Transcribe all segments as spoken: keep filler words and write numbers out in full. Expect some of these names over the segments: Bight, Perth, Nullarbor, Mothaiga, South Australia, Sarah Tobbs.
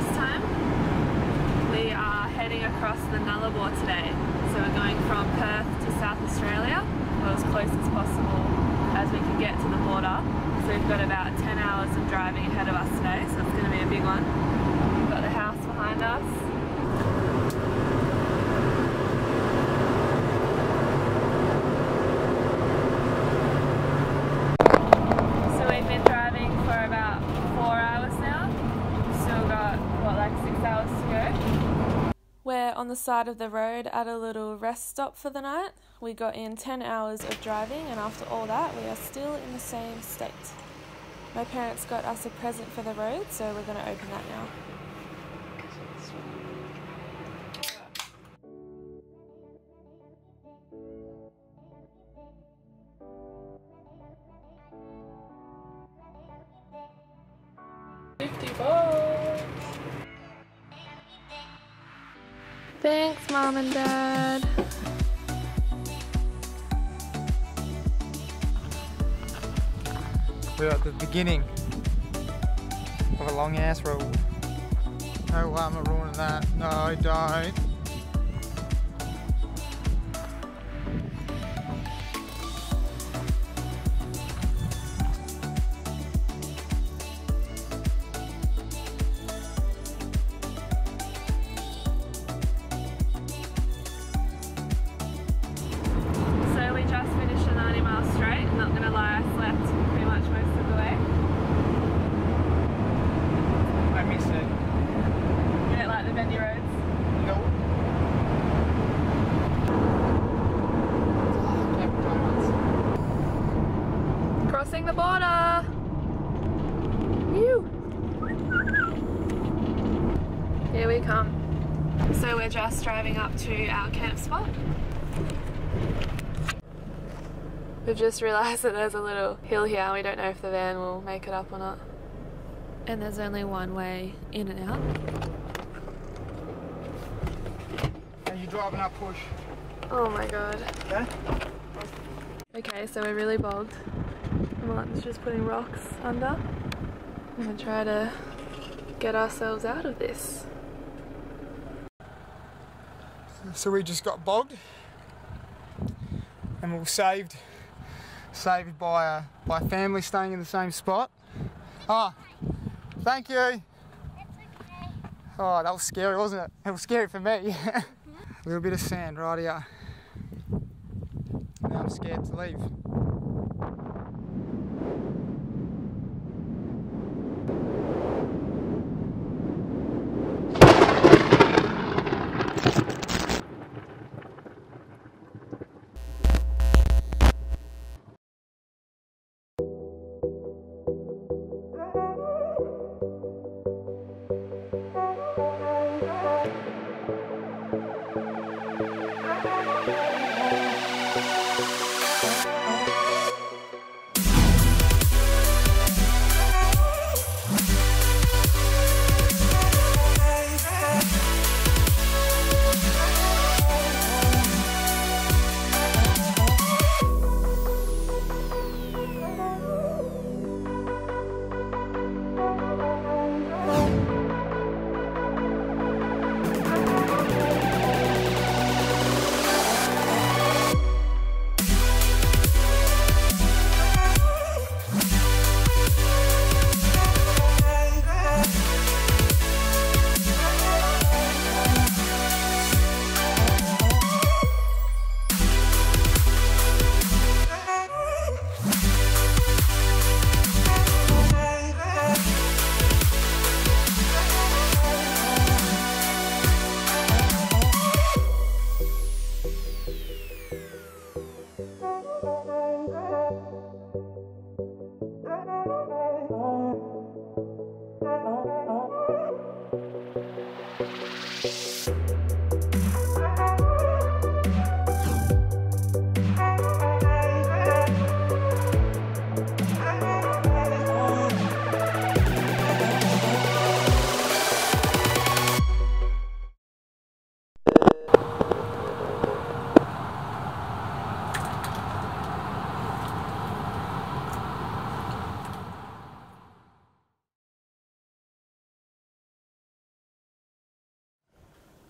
first time. We are heading across the Nullarbor today. So we're going from Perth to South Australia, or as close as possible as we can get to the border. So we've got about ten hours of driving ahead of us today, so it's going to be a big one. We've got the house behind us. We're on the side of the road at a little rest stop for the night. We got in ten hours of driving, and after all that we are still in the same state. My parents got us a present for the road, so we're going to open that now. Thanks, Mom and Dad. We're at the beginning of a long ass road. No harm in ruining that. No, don't. The border. Woo. Here we come. So we're just driving up to our camp spot. We've just realised that there's a little hill here and we don't know if the van will make it up or not. And there's only one way in and out. Are you driving up push? Oh my god. Yeah? Okay, so we're really bogged. Martin's just putting rocks under. I'm going to try to get ourselves out of this. So we just got bogged and we were saved saved by uh, by family staying in the same spot. Ah, thank you. It's okay. Oh, that was scary, wasn't it? It was scary for me. A little bit of sand right here. Now I'm scared to leave.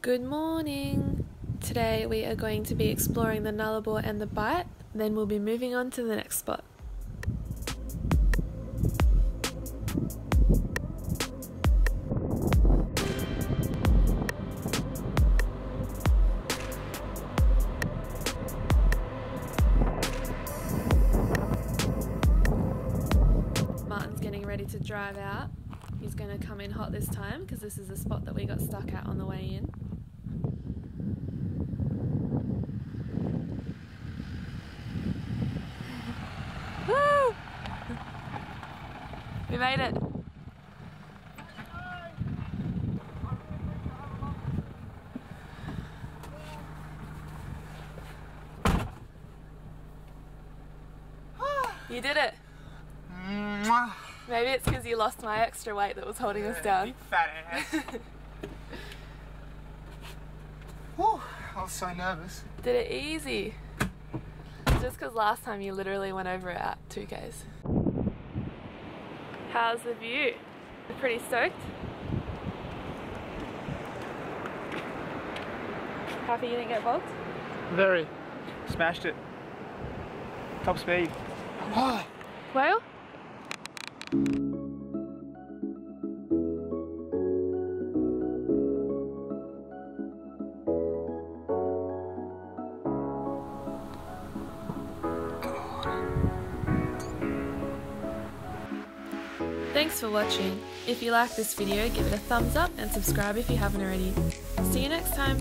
Good morning! Today we are going to be exploring the Nullarbor and the Bight, then we'll be moving on to the next spot. Martin's getting ready to drive out. He's going to come in hot this time because this is the spot that we got stuck at on the way in. We made it! You did it! Maybe it's because you lost my extra weight that was holding us down. You fat ass. Whew, I was so nervous. Did it easy. Just because last time you literally went over it at two Ks. How's the view? Pretty stoked? Happy you didn't get bogged? Very. Smashed it. Top speed. Oh. Whale? Thanks for watching. If you like this video, give it a thumbs up and subscribe if you haven't already. See you next time!